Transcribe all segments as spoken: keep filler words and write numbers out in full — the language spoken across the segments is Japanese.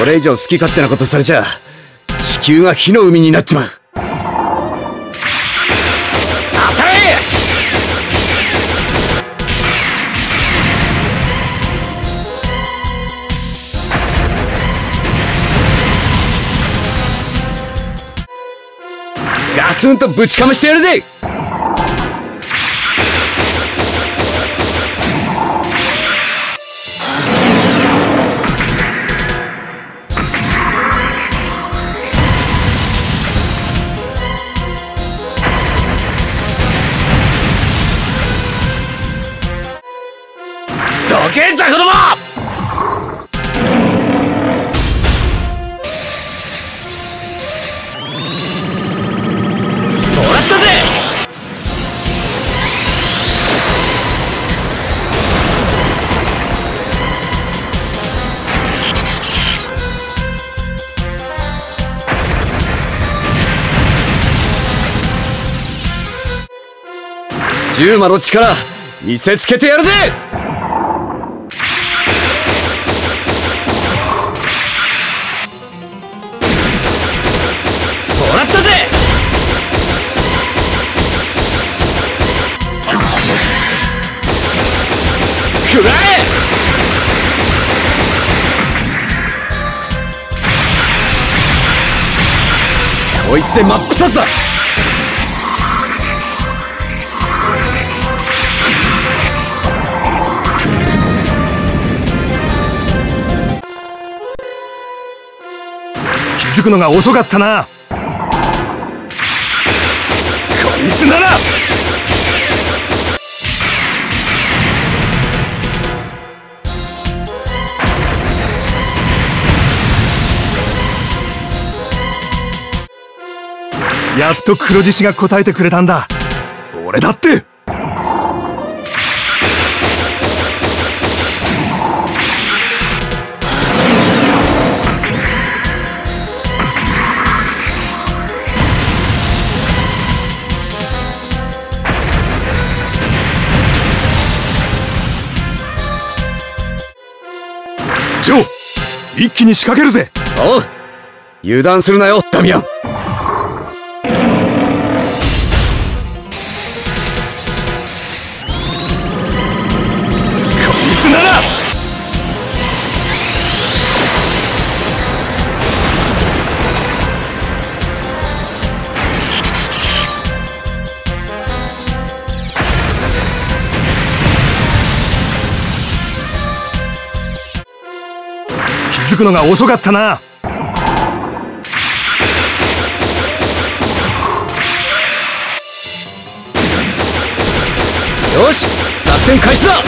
これ以上好き勝手なことされちゃ地球が火の海になっちまう。当たれ！ガツンとぶちかましてやるぜ。現在子供ジューマの力見せつけてやるぜ。食らえ！こいつで真っ二つだ。気づくのが遅かったな。こいつならやっと黒獅子が答えてくれたんだ。俺だってジョー、一気に仕掛けるぜ。おう、油断するなよダミアン。気づくのが遅かったな。よし、作戦開始だ。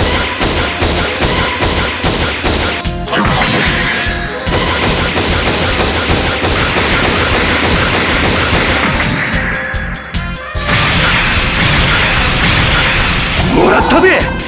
もらったぜ。